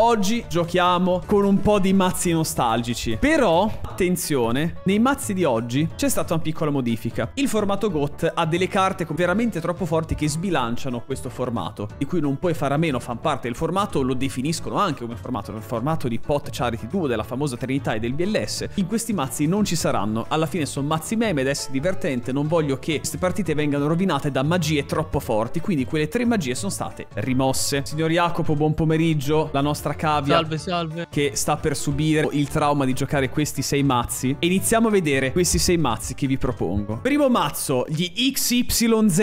oggi giochiamo con un po' di mazzi nostalgici. Però, attenzione, nei mazzi di oggi c'è stata una piccola modifica. Il formato GOT ha delle carte veramente troppo forti che sbilanciano questo formato, di cui non puoi fare a meno, fan parte del formato, lo definiscono anche come formato, nel formato di Pot Charity 2, della famosa Trinità e del BLS. In questi mazzi non ci saranno, alla fine sono mazzi meme ed è divertente, non voglio che queste partite vengano rovinate da magie troppo forti, quindi quelle tre magie sono state rimosse. Signor Jacopo, buon pomeriggio, la nostra cavia, salve, salve, che sta per subire il trauma di giocare questi sei mazzi. E iniziamo a vedere questi sei mazzi che vi propongo. Primo mazzo, gli XYZ,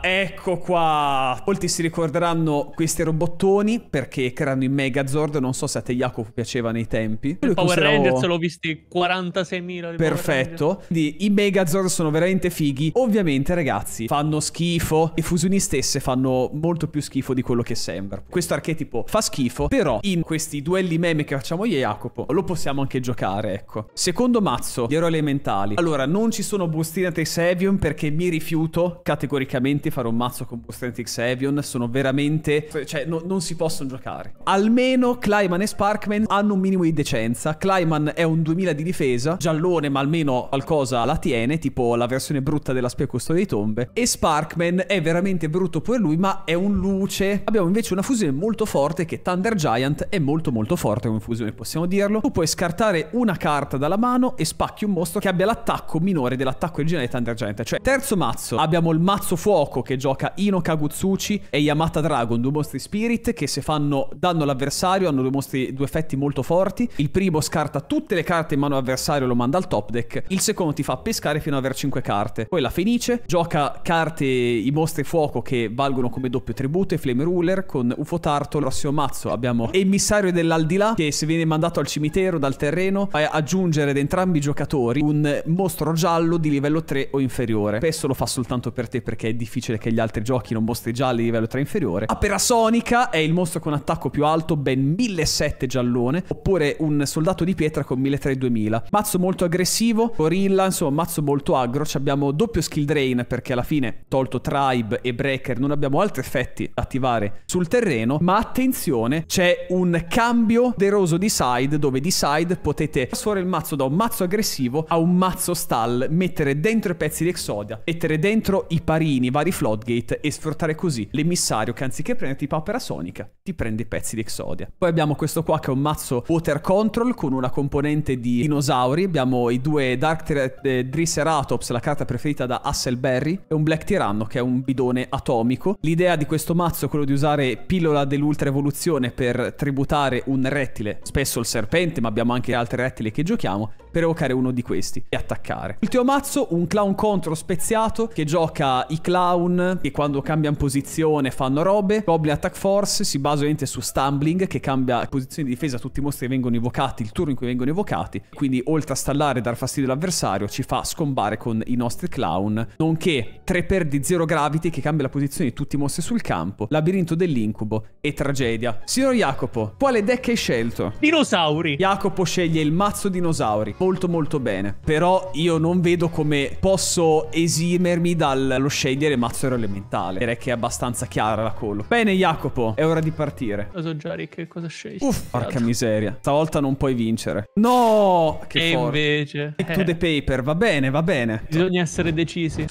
ecco qua. Molti si ricorderanno questi robottoni perché erano i Megazord, non so se a te Jacopo piaceva nei tempi. Power Rangers l'ho visti 46.000. Perfetto, quindi i Megazord sono veramente fighi. Ovviamente ragazzi fanno schifo, le fusioni stesse fanno molto più schifo di quello che sembra. Questo archetipo fa schifo, però in questi duelli meme che facciamo io e Jacopo lo possiamo anche giocare, ecco. Secondo mazzo, gli eroi elementali. Allora, non ci sono Bustrante Exavion perché mi rifiuto categoricamente fare un mazzo con Bustrante Exavion, sono veramente, cioè non si possono giocare. Almeno Clayman e Sparkman hanno un minimo di decenza. Clayman è un 2000 di difesa, giallone, ma almeno qualcosa la tiene, tipo la versione brutta della spia custode di tombe, e Sparkman è veramente brutto pure lui, ma è un luce. Abbiamo invece una fusione molto forte che Thunder Giant, è molto molto forte come fusione, possiamo dirlo. Tu puoi scartare una carta dalla mano e spacchi un mostro che abbia l'attacco minore dell'attacco originale di Thunder Giant. Cioè, terzo mazzo, abbiamo il mazzo Fuoco che gioca Ino Kagutsuchi e Yamata Dragon, due mostri spirit che se fanno danno all'avversario hanno due effetti molto forti. Il primo scarta tutte le carte in mano all'avversario e lo manda al top deck. Il secondo ti fa pescare fino ad aver 5 carte. Poi la Fenice gioca carte, i mostri fuoco che valgono come doppio tributo, e Flame Ruler con UFO Tarto. Il prossimo mazzo abbiamo Emissario dell'Aldilà, che se viene mandato al cimitero dal terreno vai a aggiungere ad entrambi i giocatori un mostro giallo di livello 3 o inferiore. Spesso lo fa soltanto per te perché è difficile che gli altri giochino mostri gialli di livello 3 o inferiore. Aperasonica è il mostro con attacco più alto, ben 1700 giallone, oppure un soldato di pietra con 1300-2000. Mazzo molto aggressivo, Gorilla, insomma mazzo molto aggro. Abbiamo doppio Skill Drain perché alla fine, tolto Tribe e Breaker, non abbiamo altri effetti da attivare sul terreno. Ma attenzione, c'è un cambio deroso di side, dove di side potete trasformare il mazzo da un mazzo aggressivo a un mazzo stall, mettere dentro i pezzi di Exodia, mettere dentro i parini, i vari floodgate, e sfruttare così l'emissario che anziché prenderti Aperasonica ti prende i pezzi di Exodia. Poi abbiamo questo qua che è un mazzo Water Control con una componente di dinosauri. Abbiamo i due Dark Triceratops, la carta preferita da Hasselberry, e un Black Tiranno che è un bidone atomico. L'idea di questo mazzo è quello di usare Pillola dell'Ultra Evoluzione per tributare un rettile, spesso il serpente, ma abbiamo anche altri rettili che giochiamo, per evocare uno di questi e attaccare. Ultimo mazzo, un Clown contro speziato che gioca i clown che quando cambiano posizione fanno robe. Goblin Attack Force si basa ovviamente su Stumbling che cambia posizione di difesa a tutti i mostri che vengono evocati, il turno in cui vengono evocati, quindi oltre a stallare e dar fastidio all'avversario ci fa scombare con i nostri clown, nonché 3x di Zero Gravity che cambia la posizione di tutti i mostri sul campo, Labirinto dell'Incubo e Tragedia. Signor Jacopo, quale deck hai scelto? Dinosauri. Jacopo sceglie il mazzo dinosauri, molto molto bene, però io non vedo come posso esimermi dallo scegliere mazzo aereo elementale. Direi che è abbastanza chiara la call. Bene Jacopo, è ora di partire. Lo so già, che cosa scegli? Uff, porca miseria, stavolta non puoi vincere. No, che e forte. Invece to the paper, va bene, va bene. Bisogna essere decisi.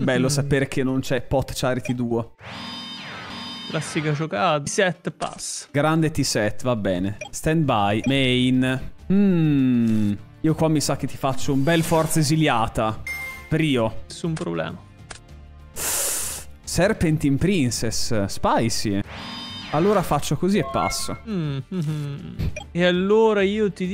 Bello sapere che non c'è Pot Charity 2. Classica giocata. T-set pass. Grande T-set, va bene. Stand by, main. Io qua mi sa che ti faccio un bel Forza Esiliata. Prio. Nessun problema. Serpentine Princess. Spicy. Allora faccio così e passo. E allora io ti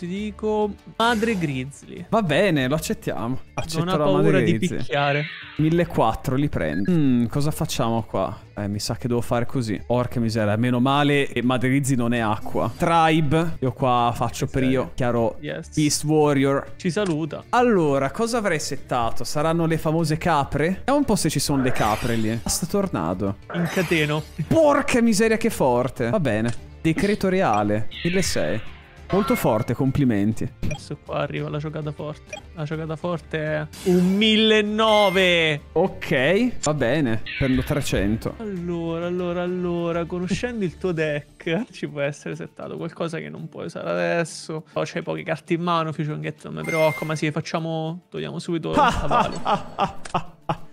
dico Madre Grizzly. Va bene, lo accettiamo. Accetto. Non ha paura di picchiare. 1400 li prendo. Cosa facciamo qua? Mi sa che devo fare così. Porca miseria, meno male e Madre Grizzly non è acqua. Tribe. Io qua faccio prio. Chiaro. Yes. Beast Warrior. Ci saluta. Allora, cosa avrei settato? Saranno le famose capre? Vediamo un po' se ci sono le capre lì. Sto tornado. Incateno. Porca miseria che forte. Va bene. Decreto reale. 1600. Molto forte, complimenti. Adesso qua arriva la giocata forte. La giocata forte è un 1009. Ok, va bene. Prendo 300. Allora, conoscendo il tuo deck, ci può essere settato qualcosa che non puoi usare adesso. Però c'hai poche carte in mano, Ficionghetto, non mi preoccupa. Ma sì, facciamo... togliamo subito la Vale.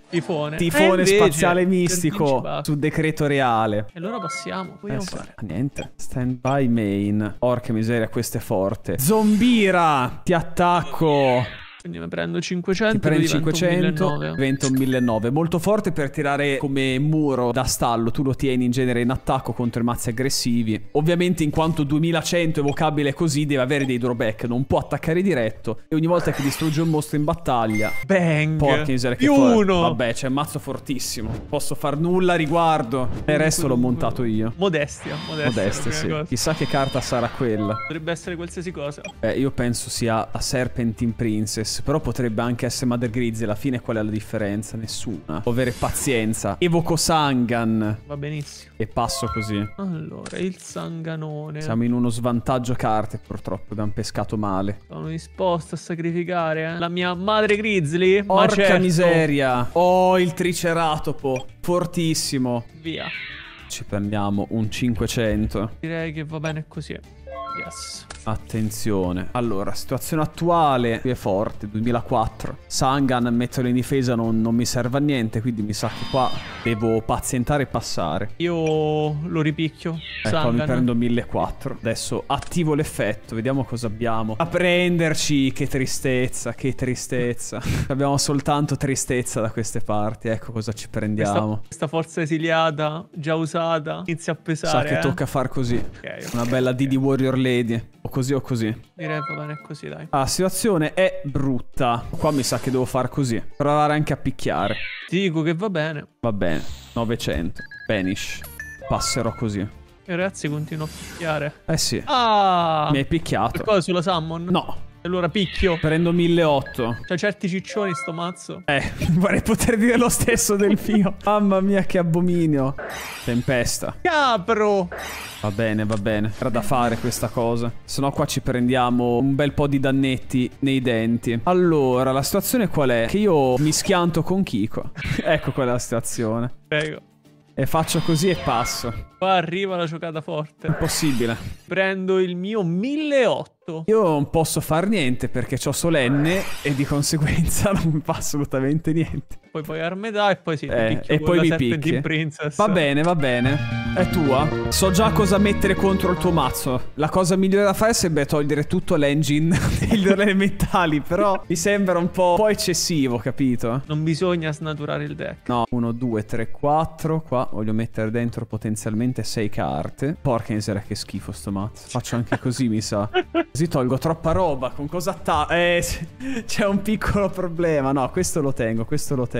Tifone. Tifone invece, spaziale mistico su decreto reale. E allora passiamo. Vogliamo fare niente. Stand by main. Porca miseria, questo è forte. Zombira, ti attacco. Quindi mi prendo 500. Ti prendi 500. Diventa un 1009. Molto forte per tirare come muro da stallo. Tu lo tieni in genere in attacco contro i mazzi aggressivi. Ovviamente in quanto 2100 evocabile così deve avere dei drawback. Non può attaccare diretto. E ogni volta che distrugge un mostro in battaglia. Bang. Porca miseria, che uno. Vabbè, c'è un mazzo fortissimo. Non posso far nulla a riguardo. E il resto l'ho montato io. Modestia, sì. Chissà che carta sarà quella. Potrebbe essere qualsiasi cosa. Io penso sia la Serpentine Princess. Però potrebbe anche essere Madre Grizzly. Alla fine qual è la differenza? Nessuna. Devo avere pazienza. Evoco Sangan. Va benissimo. E passo così. Allora, il Sanganone. Siamo in uno svantaggio carte, purtroppo. Abbiamo pescato male. Sono disposto a sacrificare la mia Madre Grizzly. Porca miseria. Oh, il Triceratopo. Fortissimo. Via. Ci prendiamo un 500. Direi che va bene così. Yes. Attenzione. Allora, situazione attuale. Qui è forte, 2004. Sangan, metterlo in difesa non mi serve a niente. Quindi mi sa che qua devo pazientare e passare. Io lo ripicchio. Ecco, mi prendo 1004. Adesso attivo l'effetto. Vediamo cosa abbiamo. A prenderci. Che tristezza, che tristezza. Abbiamo soltanto tristezza da queste parti. Ecco cosa ci prendiamo. Questa forza esiliata, già usata, inizia a pesare. Sa che tocca far così. Okay. Una bella DD Warrior Lady. O così o così. Direi va bene così, dai. La situazione è brutta. Qua mi sa che devo far così. Provare anche a picchiare. Ti dico che va bene. Va bene. 900. Banish. Passerò così. E ragazzi, continuo a picchiare. Eh sì. Ah! Mi hai picchiato. Qualcosa sulla Summon? No. Allora picchio. Prendo 1800. C'ha certi ciccioni sto mazzo. Vorrei poter dire lo stesso del mio. Mamma mia, che abominio. Tempesta. Capro. Va bene, era da fare questa cosa. Se no qua ci prendiamo un bel po' di dannetti nei denti. Allora, la situazione qual è? Che io mi schianto con Kiko. Ecco qual è la situazione. Prego. E faccio così e passo. Qua arriva la giocata forte. Impossibile. Prendo il mio 1008. Io non posso far niente perché c'ho solenne e di conseguenza non fa assolutamente niente. Poi pagar metà e poi sì. E poi mi picchi. Va bene, va bene. È tua. So già cosa mettere contro il tuo mazzo. La cosa migliore da fare sembra togliere tutto l'engine degli elementali. Però mi sembra un po' eccessivo, capito? Non bisogna snaturare il deck. No, 1, 2, 3, 4. Qua voglio mettere dentro potenzialmente 6 carte. Porca miseria, che schifo sto mazzo. Faccio anche così, mi sa. Così tolgo troppa roba. Con cosa attacco? C'è un piccolo problema. No, questo lo tengo, questo lo tengo.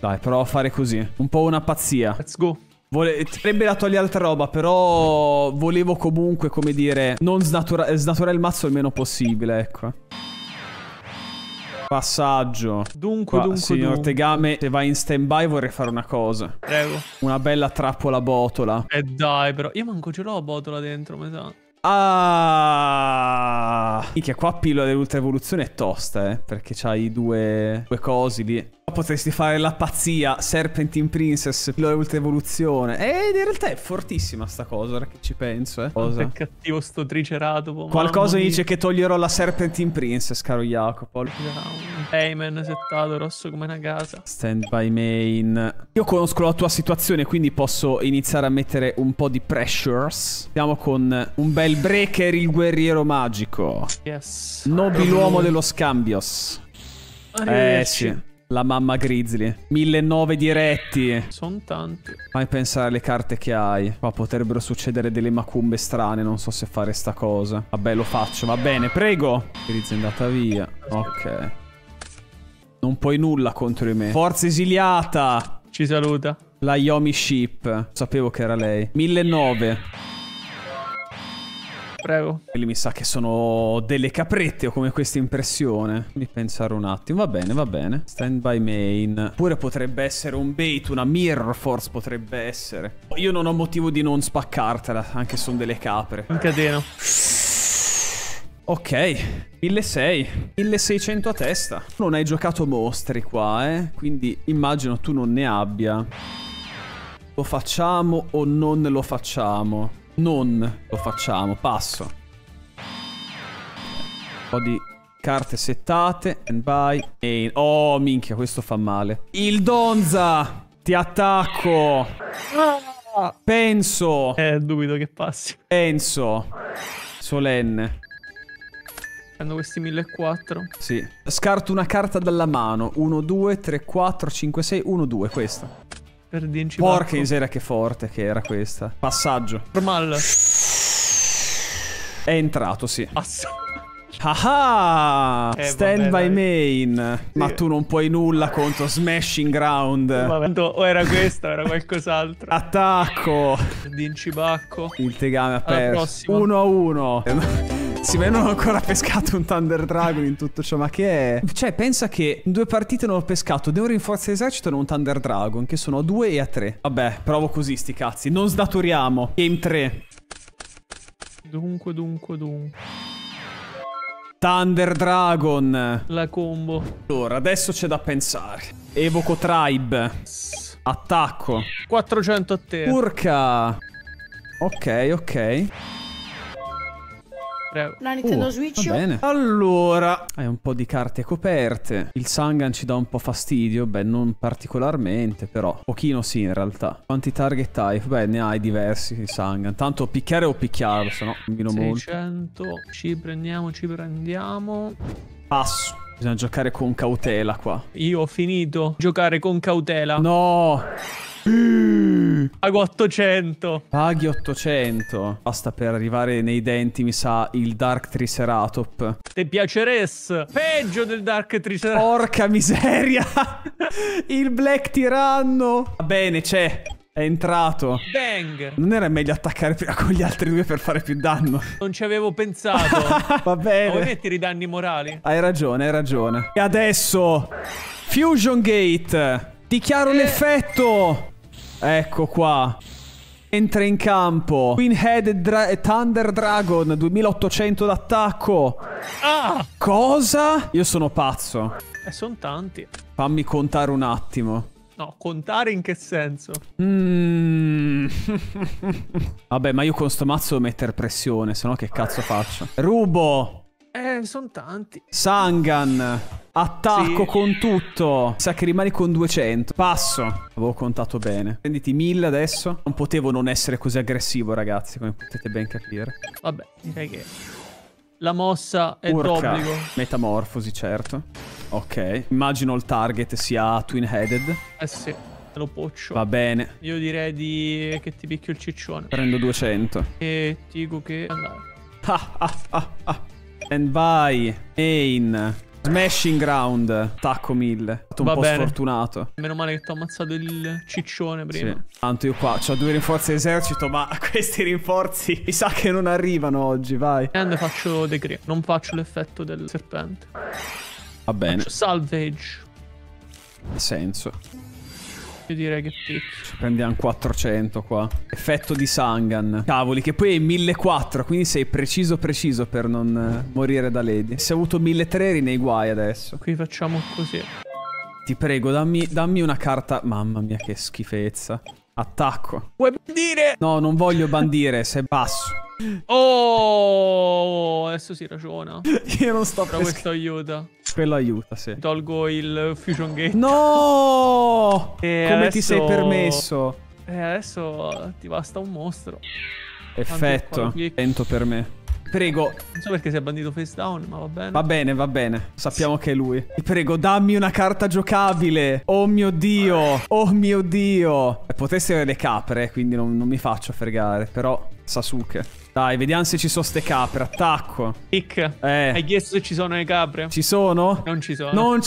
Dai, provo a fare così. Un po' una pazzia. Let's go. Sarebbe dato agli altra roba, però volevo comunque, come dire, non snaturare il mazzo il meno possibile, ecco. Passaggio. Dunque, signor Tegame, se vai in stand by vorrei fare una cosa. Prego. Una bella trappola botola. Dai, però io manco ce l'ho botola dentro, mi sa. Ah, minchia, qua pillola dell'ultra evoluzione è tosta, perché c'hai due cose lì. Potresti fare la pazzia Serpentine Princess, pillola dell'ultra evoluzione. Ed in realtà è fortissima sta cosa, ora che ci penso, Cosa? È cattivo sto triceratopo. Qualcosa dice che toglierò la Serpentine Princess, caro Jacopo. Clayman settato, rosso come una casa. Stand by main. Io conosco la tua situazione, quindi posso iniziare a mettere un po' di pressures. Stiamo con un bel Breaker, il guerriero magico. Yes. Nobiluomo dello Scambios. Sì. La mamma Grizzly. 1009 diretti. Sono tanti. Fai pensare alle carte che hai. Qua potrebbero succedere delle macumbe strane. Non so se fare sta cosa. Vabbè, lo faccio. Va bene, prego. Grizzly è andata via. Ok. Non puoi nulla contro di me. Forza esiliata. Ci saluta. La Yomi Ship. Sapevo che era lei. 1009. Prego. Quelli mi sa che sono delle caprette, ho come questa impressione. Fammi pensare un attimo. Va bene, va bene. Stand by main. Pure potrebbe essere un bait, una mirror force potrebbe essere. Io non ho motivo di non spaccartela, anche se sono delle capre. In catena. Ok, 1600, 1600 a testa. Non hai giocato mostri qua, quindi immagino tu non ne abbia. Lo facciamo o non lo facciamo? Non lo facciamo, passo. Un po' di carte settate, and by, e... oh, minchia, questo fa male. Il Donza! Ti attacco! Penso! Dubito che passi. Penso. Solenne. Hanno questi 1400. Sì. Scarto una carta dalla mano. 1, 2, 3, 4, 5, 6, 1, 2. Questa. Per 10. Porca miseria che forte che era questa. Passaggio. Normal. È entrato, sì. Passa. Ah, stand by main. Sì. Ma tu non puoi nulla contro Smashing Ground. Vabbè, o era questo o era qualcos'altro. Attacco. D'incibacco. Il tegame ha perso. 1-1. Sì, ma io non ho ancora pescato un Thunder Dragon in tutto ciò, ma che è? Cioè, pensa che in due partite non ho pescato né un rinforzo d'esercito né un Thunder Dragon, che sono a 2 e a 3. Vabbè, provo così, sti cazzi. Non sdaturiamo. Game 3. Dunque. Thunder Dragon. La combo. Allora, adesso c'è da pensare. Evoco Tribe. Attacco. 400 a te. Urca. Ok. La Nintendo Switch. Va bene. Allora, hai un po' di carte coperte. Il Sangan ci dà un po' fastidio. Beh, non particolarmente, però pochino sì in realtà. Quanti target type? Beh, ne hai diversi di Sangan. Tanto picchiare o picchiarlo, se no combino molto. 600. Ci prendiamo. Passo. Bisogna giocare con cautela qua. Io ho finito. Giocare con cautela. No. Pago 800. Paghi 800. Basta per arrivare nei denti, mi sa, il Dark Triceratop. Te piaceres? Peggio del Dark Triceratop. Porca miseria. Il Black Tiranno. Va bene, c'è. È entrato. Bang. Non era meglio attaccare prima con gli altri due per fare più danno? Non ci avevo pensato. Va bene. Vuoi mettere i danni morali? Hai ragione. E adesso Fusion Gate. Dichiaro l'effetto. Ecco qua. Entra in campo Queen-Headed Thunder Dragon. 2800 d'attacco. Ah! Cosa? Io sono pazzo. Sono tanti. Fammi contare un attimo. No, contare in che senso? Vabbè, ma io con sto mazzo devo mettere pressione, sennò che cazzo faccio? Rubo. Sono tanti. Sangan. Attacco, sì, con tutto. Sa che rimani con 200. Passo. Avevo contato bene. Prenditi 1000 adesso. Non potevo non essere così aggressivo, ragazzi, come potete ben capire. Vabbè, direi che la mossa è d'obbligo. Metamorfosi, certo. Ok. Immagino il target sia twin-headed. Eh sì. Lo poccio. Va bene. Io direi di... che ti picchio il ciccione. Prendo 200. E ti dico che... And by main. Smashing Ground. Attacco 1000. Stato un po' sfortunato. Meno male che ti ho ammazzato il ciccione prima. Sì. Tanto io qua c'ho 2 rinforzi d'esercito, ma questi rinforzi mi sa che non arrivano oggi. Vai. And faccio decree. Non faccio l'effetto del serpente. Va bene. Faccio salvage. Ha senso. Io direi che ci prendiamo 400 qua. Effetto di Sangan. Cavoli, che poi è 1400. Quindi sei preciso per non morire da lady. Se hai avuto 1300 eri nei guai adesso. Qui facciamo così. Ti prego, dammi una carta. Mamma mia che schifezza. Attacco. Vuoi bandire? No, non voglio bandire. Sei basso. Oh, adesso si ragiona. Io non sto... Però questo aiuta. Quello aiuta, sì. Tolgo il Fusion Gate. No! Come adesso... ti sei permesso? Adesso ti basta un mostro. Effetto. Sento per me. Prego. Non so perché si è bandito face down, ma va bene. Va bene. Sappiamo che è lui. Ti prego, dammi una carta giocabile. Oh mio Dio. Potresti avere le capre, quindi non mi faccio fregare. Però, Sasuke. Dai, vediamo se ci sono ste capre. Attacco. Hai chiesto se ci sono le capre? Ci sono? Non ci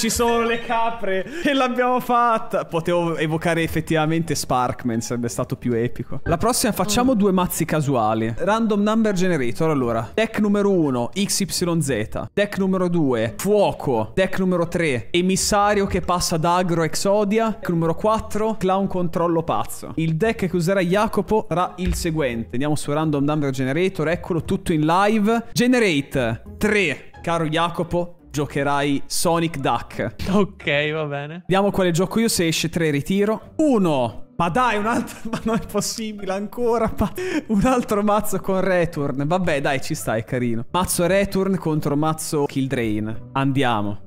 sono le capre. E l'abbiamo fatta. Potevo evocare effettivamente Sparkman. Sarebbe stato più epico. La prossima facciamo 2 mazzi casuali. Random number generator. Allora, deck numero 1 XYZ. Deck numero 2 Fuoco. Deck numero 3 Emissario che passa da Agro Exodia. Deck numero 4 Clown Controllo Pazzo. Il deck che userà Jacopo sarà il seguente. Andiamo su random number generator. Generator, eccolo tutto in live. Generate 3, caro Jacopo, giocherai Sonic Duck. Ok, va bene. Vediamo quale gioco io, se esce 3 ritiro. 1. Ma dai, un altro... Ma non è possibile ancora. Un altro mazzo con Return. Vabbè, dai, ci sta, è carino. Mazzo Return contro mazzo Kill Drain. Andiamo.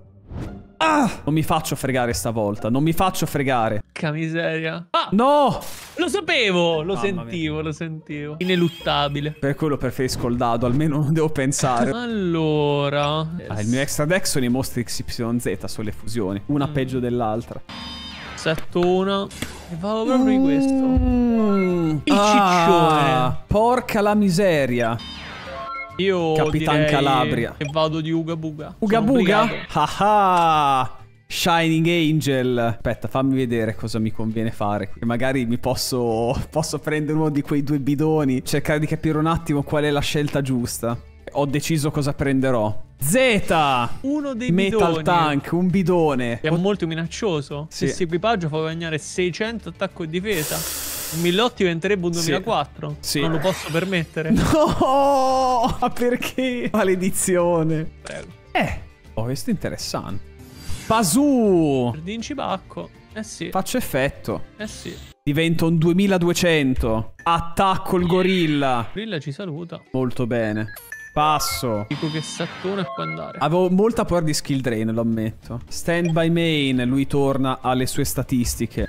Ah! Non mi faccio fregare stavolta. Non mi faccio fregare. Che miseria. Ah! No! Lo sapevo! Lo sentivo, lo sentivo. Ineluttabile. Per quello preferisco il dado. Almeno non devo pensare. Allora... il mio extra deck sono i mostri XYZ. Sono le fusioni. Una peggio dell'altra. 7-1. E vado proprio in questo. Il ciccione. Porca la miseria. Io Capitan Calabria. E vado di Uga Buga. Uga Buga? Haha. Shining Angel. Aspetta, fammi vedere cosa mi conviene fare. Magari mi posso prendere uno di quei due bidoni. Cercare di capire un attimo qual è la scelta giusta. Ho deciso cosa prenderò. Z! Uno dei Metal bidoni. Tank, un bidone. È molto minaccioso. Sì. Se si equipaggio fa guadagnare 600 attacco e difesa. Un 1008 diventerebbe un 2004. Sì. Non lo posso permettere. No! Ma perché? Maledizione. Prego. Oh, questo è interessante. Pasu! Dinci Bacco. Eh sì. Faccio effetto. Eh sì. Divento un 2200. Attacco il gorilla. Il gorilla ci saluta. Molto bene. Passo. Dico che sattone può andare. Avevo molta paura di skill drain, lo ammetto. Stand by main, lui torna alle sue statistiche.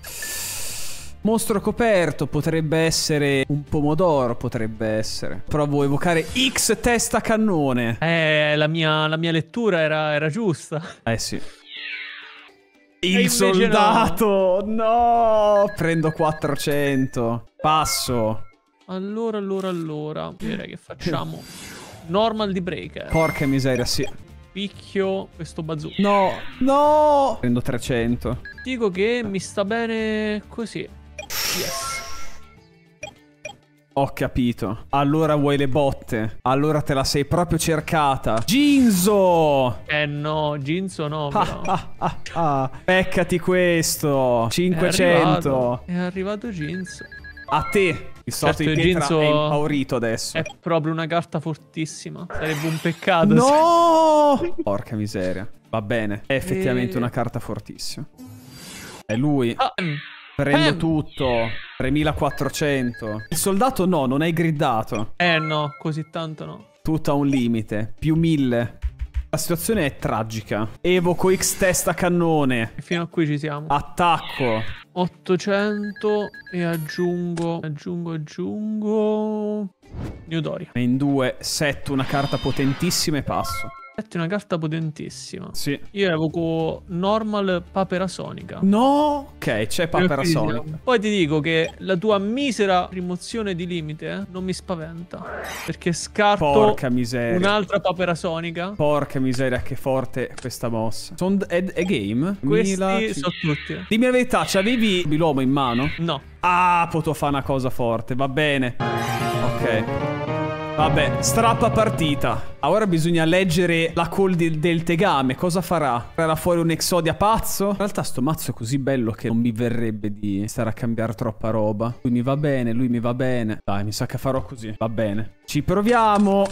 Mostro coperto, potrebbe essere un pomodoro, potrebbe essere. Provo a evocare X testa cannone. La mia lettura era giusta. Eh sì. Il soldato, no! Prendo 400. Passo. Allora. Direi che facciamo normal di breaker. Porca miseria, sì. Picchio questo bazooka. No! Prendo 300. Dico che mi sta bene così. Yes. Ho capito. Allora vuoi le botte. Allora te la sei proprio cercata. Ginzo! No, Ginzo no. Però. Peccati questo. 500. È arrivato Ginzo. A te. Il sorto di pietra Ginzo è impaurito adesso. È proprio una carta fortissima. Sarebbe un peccato. No! Porca miseria. Va bene. È effettivamente una carta fortissima. È lui. Prendo tutto. 3400. Il soldato no, non hai gridato. No, così tanto no. Tutto a un limite. Più 1000. La situazione è tragica. Evoco X testa cannone. E fino a qui ci siamo. Attacco. 800 e aggiungo. New Doria. In 2, setto una carta potentissima e passo. Setti una carta potentissima. Sì. Io evoco normal Aperasonica. No! Ok, c'è Aperasonica. Poi ti dico che la tua misera rimozione di limite non mi spaventa. Perché scarto un'altra Aperasonica. Porca miseria, che forte questa mossa. È game? Questi sono tutti. Dimmi la verità, c'avevi l'uomo in mano? No. Ah, potevo fare una cosa forte, va bene. Ok. Vabbè, strappa partita. Ora bisogna leggere la call del tegame. Cosa farà? Farà fuori un Exodia pazzo? In realtà sto mazzo è così bello che non mi verrebbe di stare a cambiare troppa roba. Lui mi va bene. Dai, mi sa che farò così. Va bene. Ci proviamo.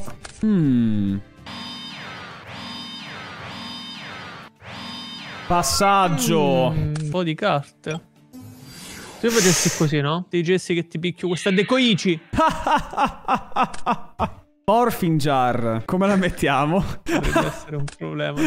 Passaggio. Un po' di carte. Se facessi così, no? Ti dicessi che ti picchio questa decoici. Morphing jar. Come la mettiamo? Dovrebbe essere un problema.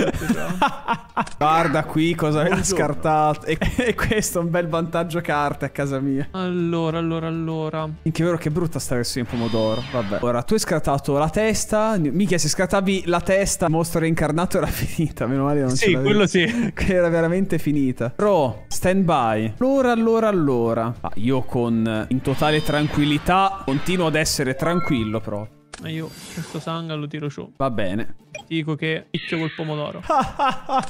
Guarda qui cosa aveva scartato. E questo è un bel vantaggio carte a casa mia. Allora. Minchia, è vero che brutta sta versione in pomodoro. Vabbè. Ora, tu hai scartato la testa. Minchia, se scartavi la testa, il mostro reincarnato era finita. Meno male non ce l'avevi. Quello sì. Era veramente finita. Pro, stand by. Allora. Ah, io con in totale tranquillità continuo ad essere tranquillo, però. Ma io questo Sangan lo tiro giù. Va bene. Dico che picchio col pomodoro.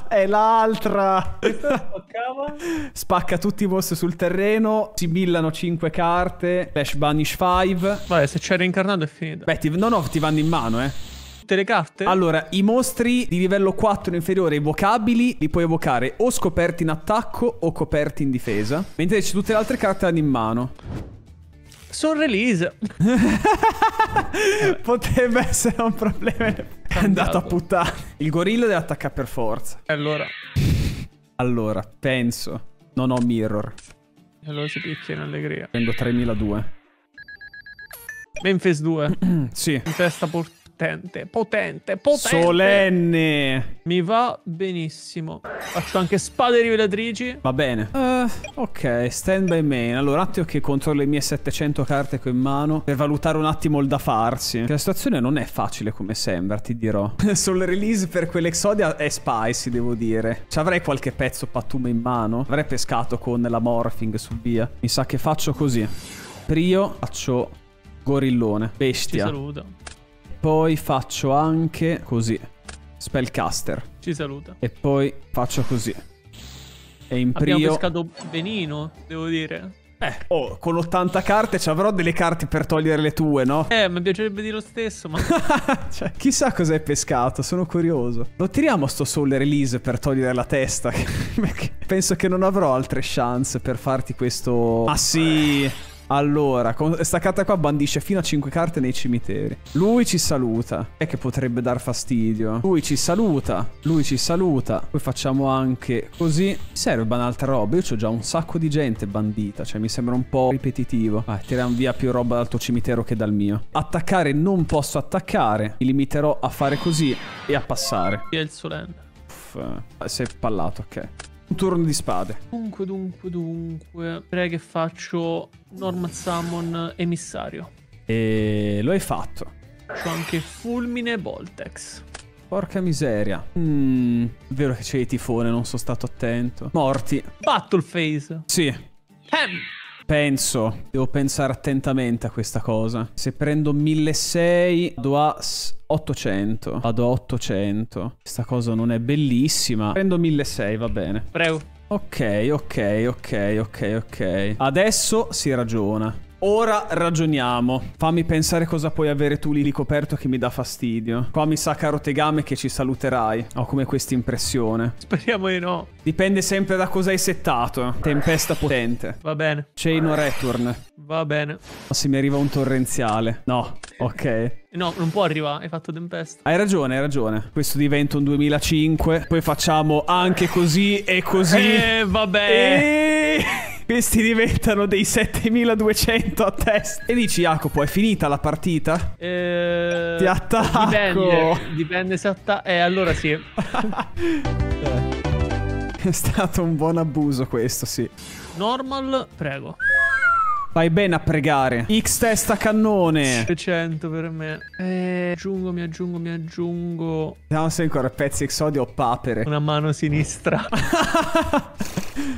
È l'altra. Spacca tutti i boss sul terreno. Si billano 5 carte. Flash Banish 5. Vabbè, se c'è reincarnato è finita. Beh, ti vanno in mano, Tutte le carte? Allora, i mostri di livello 4 inferiore evocabili li puoi evocare o scoperti in attacco o coperti in difesa. Mentre tutte le altre carte vanno in mano. Sono release. Potrebbe essere un problema. È andato a puttane. Il gorilla deve attaccare per forza. Allora, penso. Non ho mirror. Allora si picchia in allegria. Prendo 3002. Memphis 2. Sì. Tempesta potente. Solenne. Mi va benissimo. Faccio anche spade rivelatrici. Va bene. Ok, stand by main. Allora, attimo che controllo le mie 700 carte che ho in mano per valutare un attimo il da farsi. La situazione non è facile come sembra, ti dirò. Sul release per quell'Exodia è spicy, devo dire. Ci avrei qualche pezzo pattume in mano. Avrei pescato con la morphing su via. Mi sa che faccio così. Prio, faccio gorillone. Bestia. Ti saluta. Poi faccio anche così. Spellcaster. Ci saluta. E poi faccio così. E in prio... Abbiamo pescato benino, devo dire. Oh, con 80 carte ci avrò delle carte per togliere le tue, no? Mi piacerebbe dire lo stesso, ma... cioè, chissà cosa hai pescato, sono curioso. Lo tiriamo sto sole release per togliere la testa. Penso che non avrò altre chance per farti questo... Ah sì... Allora, questa carta qua bandisce fino a 5 carte nei cimiteri. Lui ci saluta. È che potrebbe dar fastidio. Lui ci saluta. Lui ci saluta. Poi facciamo anche così. Mi serve un'altra roba. Io ho già un sacco di gente bandita. Cioè mi sembra un po' ripetitivo. Vai, tiriamo via più roba dal tuo cimitero che dal mio. Attaccare non posso attaccare. Mi limiterò a fare così e a passare. E il solenne. Sei pallato, ok. Un turno di spade. Dunque. Direi che faccio Normal Summon emissario. E lo hai fatto. Faccio anche fulmine Voltex. Porca miseria. Vero che c'è il tifone, non sono stato attento. Morti. Battle phase. Sì. Penso. Devo pensare attentamente a questa cosa. Se prendo 1600 vado a 800. Vado a 800. Questa cosa non è bellissima. Prendo 1600, va bene. Prego. Ok. Adesso si ragiona. Ora ragioniamo. Fammi pensare cosa puoi avere tu lì ricoperto che mi dà fastidio. Qua mi sa, caro Tegame, che ci saluterai. Ho come questa impressione. Speriamo di no. Dipende sempre da cosa hai settato. Tempesta potente. Va bene. Chain Return. Va bene. Ma se mi arriva un torrenziale. No. Ok. No, non può arrivare. Hai fatto tempesta. Hai ragione. Questo diventa un 2005. Poi facciamo anche così e così. Vabbè. Questi diventano dei 7200 a testa. E dici, Jacopo, è finita la partita? Ti attacco. Dipende se attacco. Allora sì. È stato un buon abuso questo, sì. Normal, prego. Fai bene a pregare. X testa cannone. 700 per me. Mi aggiungo. Vediamo se ancora pezzi Exodia o papere. Una mano sinistra.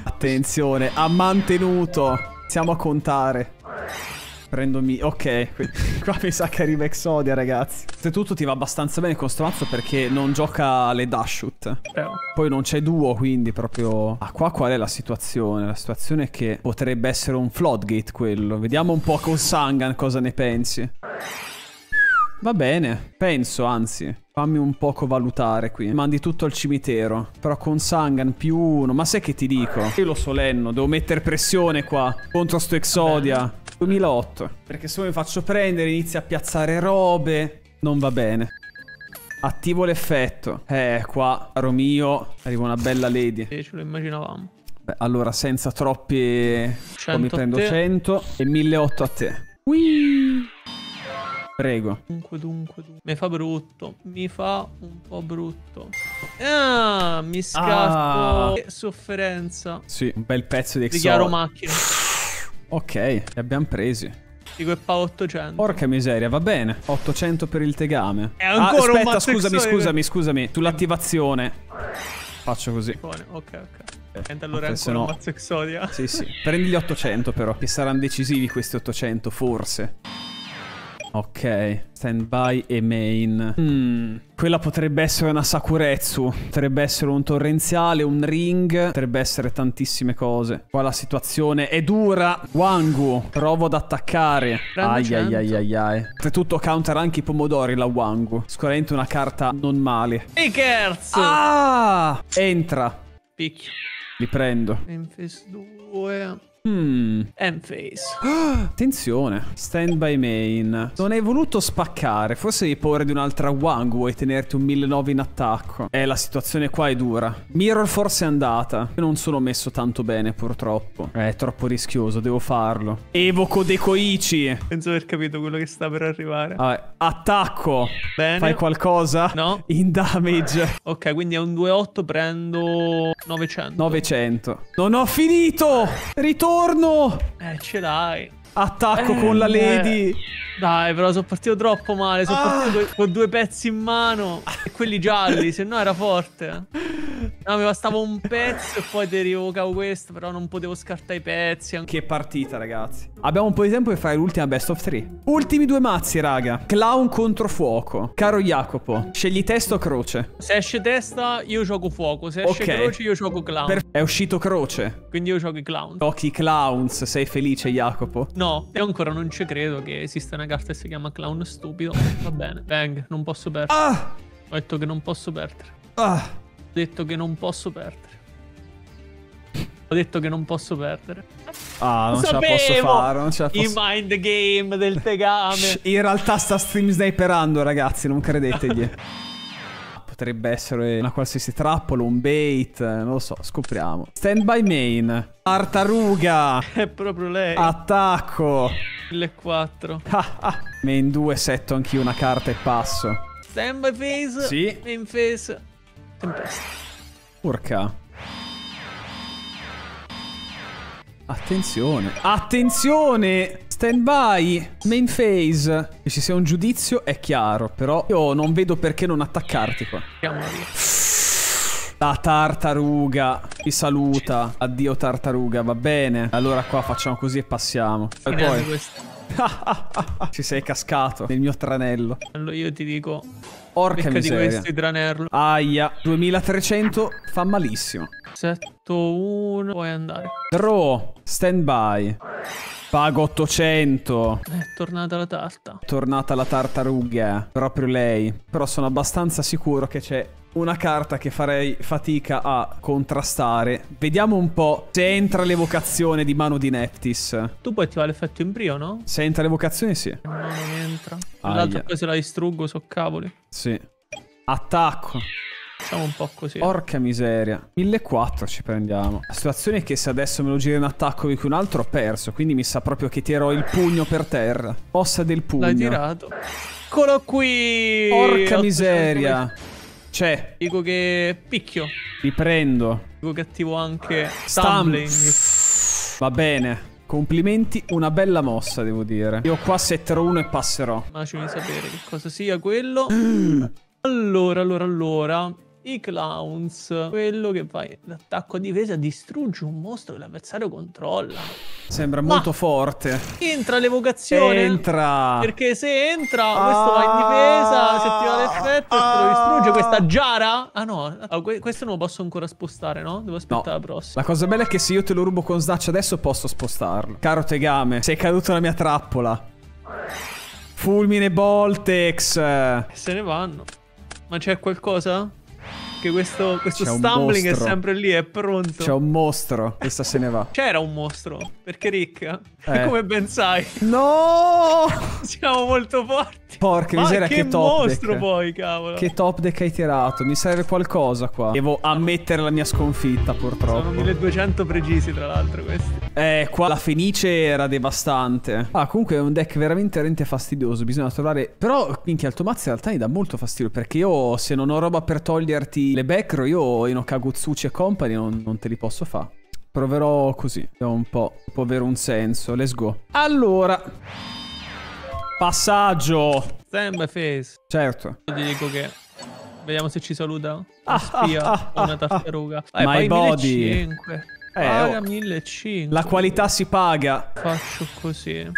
Attenzione, ha mantenuto. Siamo a contare. Prendomi... Ok. Qua mi sa che arriva Exodia, ragazzi. Oltretutto ti va abbastanza bene con sto mazzo perché non gioca le dash shoot. Poi non c'è duo, quindi proprio... Ah, qua qual è la situazione? La situazione è che potrebbe essere un floodgate quello. Vediamo un po' con Sangan cosa ne pensi. Va bene. Penso, anzi. Fammi un poco valutare qui. Mandi tutto al cimitero. Però con Sangan più uno. Ma sai che ti dico? Io lo solenno. Devo mettere pressione qua contro sto Exodia. 2008. Perché se mi faccio prendere inizia a piazzare robe. Non va bene. Attivo l'effetto. Qua, caro mio, arriva una bella lady. Sì, ce lo immaginavamo. Beh, allora senza troppi... Poi mi prendo 100 e 1800 a te. Whee! Prego. Dunque. Mi fa un po' brutto. Mi scappo. Che sofferenza. Sì, un bel pezzo di Exodia. Dichiaro macchina. Ok, li abbiamo presi. Dico e fa 800. Porca miseria, va bene. 800 per il Tegame. È ancora aspetta, scusami. Sull'attivazione. Faccio così. Ok. Allora è ancora un mazzo Exodia. Sì. Prendi gli 800 però. Che saranno decisivi questi 800, forse. Ok. Stand by e main. Quella potrebbe essere una Sakuretsu. Potrebbe essere un torrenziale, un ring. Potrebbe essere tantissime cose. Qua la situazione è dura. Wangu, provo ad attaccare. Ai. Oltretutto counter anche i pomodori la Wangu. Sicuramente una carta non male. Pickers! Entra. Picchio. Li prendo. Memphis 2. M-Face. Attenzione. Stand by main. Non hai voluto spaccare. Forse devi paura di un'altra Wang. Vuoi tenerti un 1.900 in attacco. La situazione qua è dura. Mirror forse è andata. Io non sono messo tanto bene purtroppo. È troppo rischioso. Devo farlo. Evoco Decoichi. Penso di aver capito quello che sta per arrivare. Vabbè. Attacco. Bene. Fai qualcosa? No. In damage. Ok, quindi è un 2-8. Prendo 900. Non ho finito. Ritorno. Ce l'hai. Attacco con la Lady. Dai, però sono partito troppo male. Sono partito con due pezzi in mano. E quelli gialli, se no era forte. No, mi bastava un pezzo e poi ti rievocavo questo. Però non potevo scartare i pezzi. Che partita, ragazzi. Abbiamo un po' di tempo per fare l'ultima best of 3. Ultimi due mazzi, raga. Clown contro Fuoco. Caro Jacopo, scegli testa o croce? Se esce testa, io gioco Fuoco. Se esce croce, io gioco Clown. È uscito croce. Quindi io gioco i Clown. Giochi Clowns. Sei felice, Jacopo? No, io ancora non ci credo che esista una carta che si chiama Clown stupido. Va bene. Bang, non posso perdere. Ho detto che non posso perdere. Ho detto che non posso perdere. Ho detto che non posso perdere. Non ce la posso fare. Non ce la posso... I mind game del tegame. In realtà sta stream sniperando, ragazzi. Non credetegli. Potrebbe essere una qualsiasi trappola, un bait. Non lo so, scopriamo. Stand by main. Tartaruga. È proprio lei. Attacco. 1.400. Main 2, setto anch'io una carta e passo. Stand by face. Sì. Main face. Tempesta. Urca. Attenzione. Attenzione. Stand by. Main phase. Che ci sia un giudizio è chiaro. Però io non vedo perché non attaccarti qua. La tartaruga. Ti saluta. Addio tartaruga. Va bene. Allora qua facciamo così e passiamo. E poi ci sei cascato nel mio tranello. Allora io ti dico... Orca miseria di questi tranerlo. Aia. 2300 fa malissimo. 7-1. Puoi andare. Draw. Stand by. Pago 800. È tornata la tarta. È tornata la tartaruga. Proprio lei. Però sono abbastanza sicuro che c'è una carta che farei fatica a contrastare. Vediamo un po' se entra l'evocazione di mano di Neptis. Tu puoi attivare l'effetto Imbrio, no? Se entra l'evocazione, sì. No, non entra. L'altra poi se la distruggo, so cavoli. Sì. Attacco. Facciamo un po' così. Porca miseria. 1.400 ci prendiamo. La situazione è che se adesso me lo giro in attacco di un altro ho perso. Quindi mi sa proprio che tiro il pugno per terra. Ossa del pugno. L'hai tirato. Eccolo qui. Porca miseria. C'è. Dico che picchio. Riprendo. Dico che attivo anche Stumbling. Va bene. Complimenti, una bella mossa devo dire. Io qua setterò uno e passerò. Ma ci vuoi sapere che cosa sia quello. Allora i clowns. Quello che fai l'attacco a difesa distrugge un mostro che l'avversario controlla. Sembra molto forte. Entra l'evocazione. Entra. Perché se entra questo va in difesa. Se attiva l'effetto te lo distrugge. Questa giara. Ah no, questo non lo posso ancora spostare, no? Devo aspettare la prossima. La cosa bella è che se io te lo rubo con Snatch adesso posso spostarlo. Caro tegame, sei caduto nella mia trappola. Fulmine Boltex. Se ne vanno. Ma c'è qualcosa? Che questo Stumbling è sempre lì, è pronto. C'è un mostro. Questa se ne va. C'era un mostro. Perché Rick, come ben sai. No! Siamo molto forti. Porca miseria, che top deck. Che mostro poi, cavolo. Che top deck hai tirato. Mi serve qualcosa qua. Devo ammettere la mia sconfitta, purtroppo. Sono 1200 precisi, tra l'altro, questi. Qua la Fenice era devastante. Comunque è un deck veramente fastidioso. Bisogna trovare... Però, minchia, il Tomazzo in realtà mi dà molto fastidio. Perché io, se non ho roba per toglierti... Le backrow io, Ino Kagutsuchi e company, non te li posso fare. Proverò così. Un po'. Può avere un senso. Let's go. Allora. Passaggio. Stand by face. Certo. Io ti dico che... Vediamo se ci saluta. Una spia. Una tartaruga. My body. 1.500. Paga 1.500. La qualità si paga. Faccio così.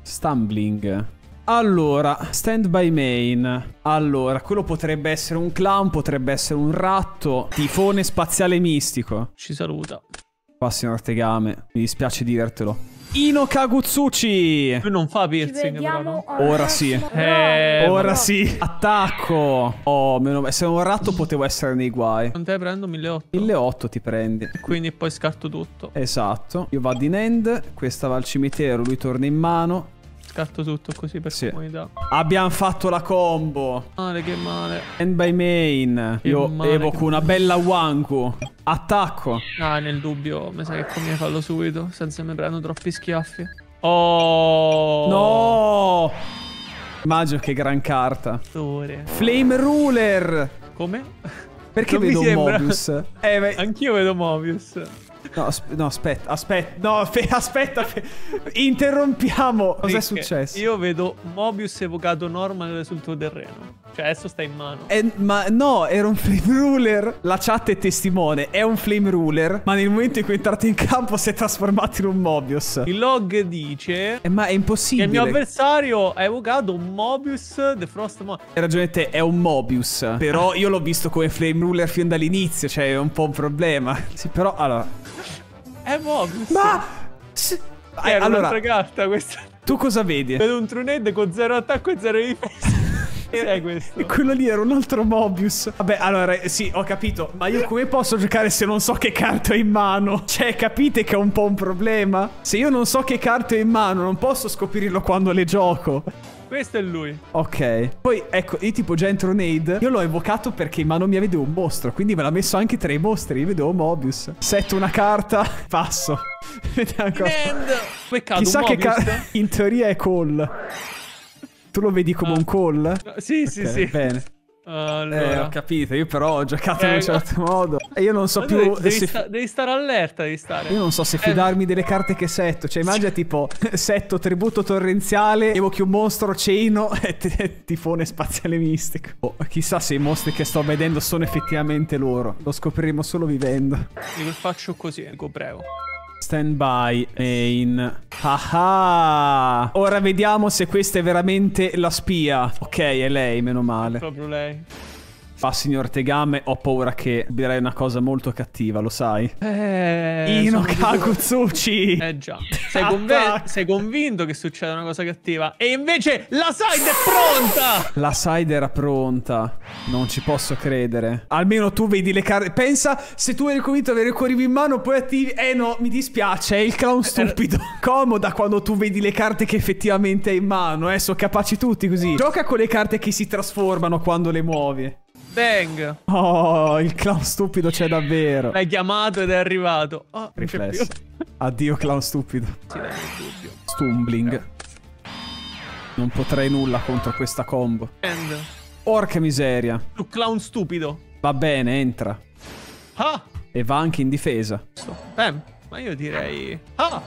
Stumbling. Allora, stand by main. Allora, quello potrebbe essere un clown, potrebbe essere un ratto. Tifone spaziale mistico. Ci saluta. Qua signor Tegame, mi dispiace dirtelo. Ino Kagutsuchi. Lui non fa piercing però. Ora sì. Ora sì. Attacco. Oh, meno... se un ratto potevo essere nei guai. Con te prendo 1800. 1800 ti prendi. Quindi poi scarto tutto. Esatto. Io vado in end. Questa va al cimitero. Lui torna in mano. Scatto tutto così per comunità. Abbiamo fatto la combo. Male che male. End by main. Io evoco una bella Wanku. Attacco. Ah, nel dubbio mi sa che conviene farlo subito, senza mi prendo troppi schiaffi. Oh no. Immagino che gran carta. Flame Ruler. Come? Perché non vedo Mobius? Anch'io vedo Mobius. No, aspetta, aspetta, no, aspetta, interrompiamo. Cos'è successo? Io vedo Mobius evocato normal sul tuo terreno. Cioè adesso sta in mano. Ma no, era un Flame Ruler. La chat è testimone, è un Flame Ruler. Ma nel momento in cui è entrato in campo si è trasformato in un Mobius. Il log dice ma è impossibile. Che il mio avversario ha evocato un Mobius The Frost Mobius. Hai ragione te, è un Mobius. Però io l'ho visto come Flame Ruler fin dall'inizio. Cioè è un po' un problema. Sì, però allora è Mobius. Ma era allora, un'altra carta questa. Tu cosa vedi? Vedo un Trunade con 0 attacco e 0 difesa. Cos'è questo? E quello lì era un altro Mobius. Vabbè, allora, sì, ho capito. Ma io come posso giocare se non so che carta ho in mano? Cioè, capite che è un po' un problema? Se io non so che carta ho in mano, non posso scoprirlo quando le gioco. Questo è lui. Ok. Poi, ecco, io tipo Gentronade, io l'ho evocato perché in mano mia vedevo un mostro. Quindi me l'ha messo anche tra i mostri. Io vedevo Mobius. Setto una carta. Passo. Vediamo cosa. Peccato, chissà che carta. In teoria è Call. Tu lo vedi come un call? No, sì, okay, sì, sì. Bene. Allora. Ho capito, io però ho giocato in un certo modo. E io non so più... Devi stare allerta, devi stare. Io non so se fidarmi delle carte che setto. Cioè, immagina tipo, setto tributo torrenziale, evochi un mostro, ceno e tifone spaziale mistico. Oh, chissà se i mostri che sto vedendo sono effettivamente loro. Lo scopriremo solo vivendo. Io faccio così, dico prego. Stand by, main. Ah, ora vediamo se questa è veramente la spia. Ok, è lei, meno male. È proprio lei. Ah, signor Tegame, ho paura che direi una cosa molto cattiva, lo sai? Ino Kagutsuchi! Già. Sei convinto che succeda una cosa cattiva? E invece la side è pronta! La side era pronta. Non ci posso credere. Almeno tu vedi le carte. Pensa, se tu eri convinto di avere il cuorino in mano, poi attivi... no, mi dispiace, è il clown stupido. Comoda quando tu vedi le carte che effettivamente hai in mano, eh? Sono capaci tutti così. Gioca con le carte che si trasformano quando le muovi. Bang! Oh, il clown stupido c'è davvero. L'hai chiamato ed è arrivato. Oh, riflesso. Addio clown stupido. Sì, dai, dubbio. Stumbling. Non potrei nulla contro questa combo. End. Porca miseria. Tu clown stupido. Va bene, entra. Ah! E va anche in difesa. Bam, ma io direi... Ah!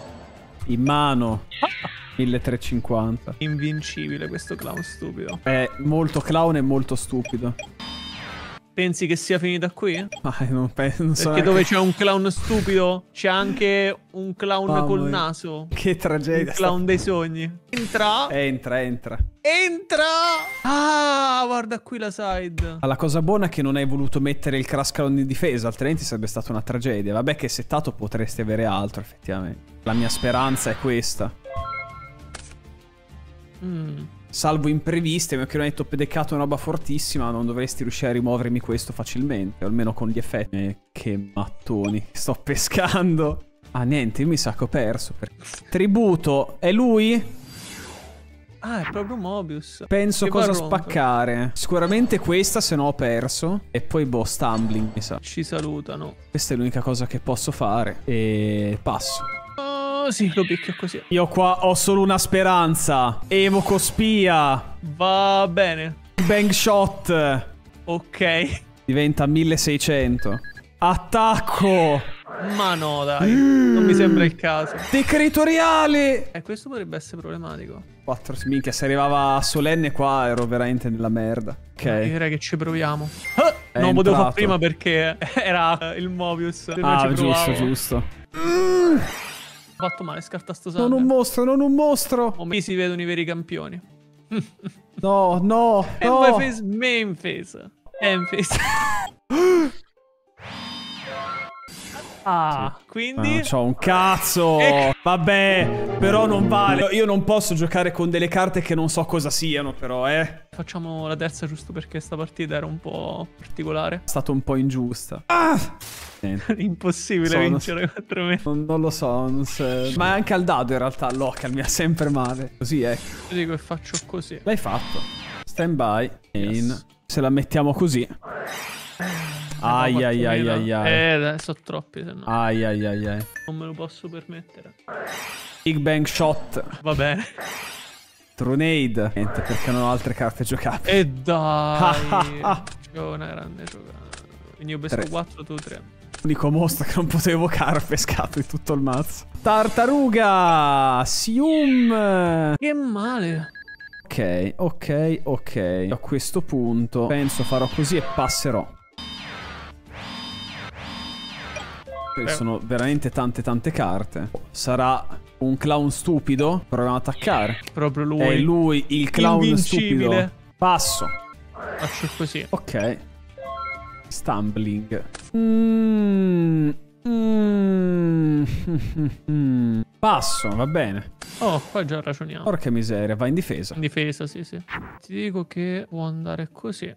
In mano. Ah! 1350. Invincibile questo clown stupido. È molto clown e molto stupido. Pensi che sia finita qui? Ah, non penso. Perché dove c'è un clown stupido, c'è anche un clown col naso. Che tragedia. Il clown dei sogni. Entra. Entra! Ah, guarda qui la side. La cosa buona è che non hai voluto mettere il Crash Clown in difesa, altrimenti sarebbe stata una tragedia. Vabbè che settato potresti avere altro, effettivamente. La mia speranza è questa. Salvo impreviste, mi hanno detto deccato una roba fortissima, non dovresti riuscire a rimuovermi questo facilmente, almeno con gli effetti. Che mattoni, sto pescando. Ah niente, io mi sa che ho perso. Tributo, è lui? Ah, è proprio Mobius. Penso che cosa spaccare. Sicuramente questa, se no ho perso. E poi boh, Stumbling mi sa. Ci salutano. Questa è l'unica cosa che posso fare. E passo. Sì, lo picchio così. Io qua ho solo una speranza. Evoco spia. Va bene. Bang shot. Ok. Diventa 1600. Attacco. Ma no dai. Non mi sembra il caso. Decritoriale. Questo potrebbe essere problematico. 4 minchia. Se arrivava a solenne qua ero veramente nella merda. Ok, io direi che ci proviamo. Non potevo fare prima perché era il Mobius. Ah giusto giusto. Ho fatto male, scarta sto sangue. Non un mostro, non un mostro. Qui si vedono i veri campioni. No, no, no. Memphis. Ah, sì. Quindi... non c'ho un cazzo! Vabbè, però non vale. Io non posso giocare con delle carte che non so cosa siano, però, Facciamo la terza giusto perché sta partita era un po' particolare. È stata un po' ingiusta. Ah! Impossibile vincere contro me. Non lo so, non so. Ma anche al dado in realtà, local, mi ha sempre male. Così, ecco. Dico e faccio così. L'hai fatto. Stand by. Yes. Se la mettiamo così... ai ai ai ai ai. Sono troppi se no. Ai ai ai ai. Non me lo posso permettere. Big Bang Shot. Va bene. Trunade. Niente, perché non ho altre carte giocate. E dai. C'è una grande giocata. Quindi ho pescato 4, tu 3. L'unico mostro che non potevo evocare ho pescato di tutto il mazzo. Tartaruga. Sium. Che male. Ok, ok, ok. A questo punto penso farò così e passerò. Sono veramente tante carte. Sarà un clown stupido. Proviamo ad attaccare. Proprio lui. È lui il clown stupido. Passo. Faccio così. Ok. Stumbling. Passo, va bene. Oh, qua già ragioniamo. Porca miseria, va in difesa. In difesa, sì, sì. Ti dico che può andare così.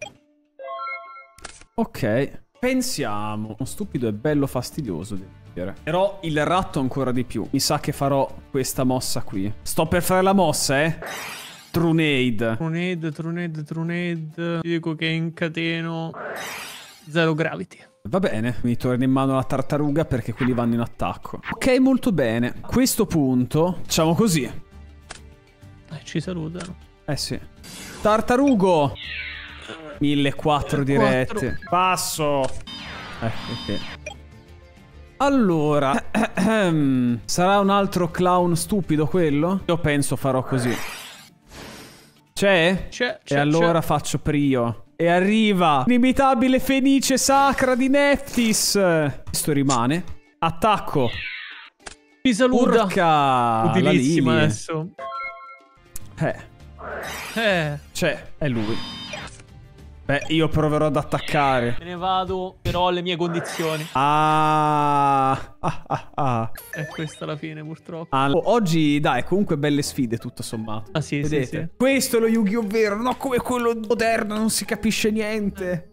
Ok. Pensiamo, uno stupido è bello fastidioso, devo dire. Però il ratto ancora di più. Mi sa che farò questa mossa qui. Sto per fare la mossa, Trunade. Trunade. Ti dico che incateno Zero Gravity. Va bene, mi torna in mano la tartaruga perché quelli vanno in attacco. Ok, molto bene. A questo punto facciamo così. Ci salutano. Eh sì. Tartarugo! 1400 dirette. Passo. Ecco, ok. Allora, sarà un altro clown stupido quello? Io penso farò così. C'è? C'è. E allora faccio prio. E arriva l'imitabile fenice sacra di Neftis. Questo rimane. Attacco. Mi saluta. Urca. Utilissima adesso. C'è. È lui. Beh, io proverò ad attaccare. Me ne vado, però alle mie condizioni. E questa è la fine, purtroppo. Oggi, dai, comunque belle sfide, tutto sommato. Ah, sì, vedete? Sì, sì. Questo è lo Yu-Gi-Oh! Vero, no come quello moderno, non si capisce niente.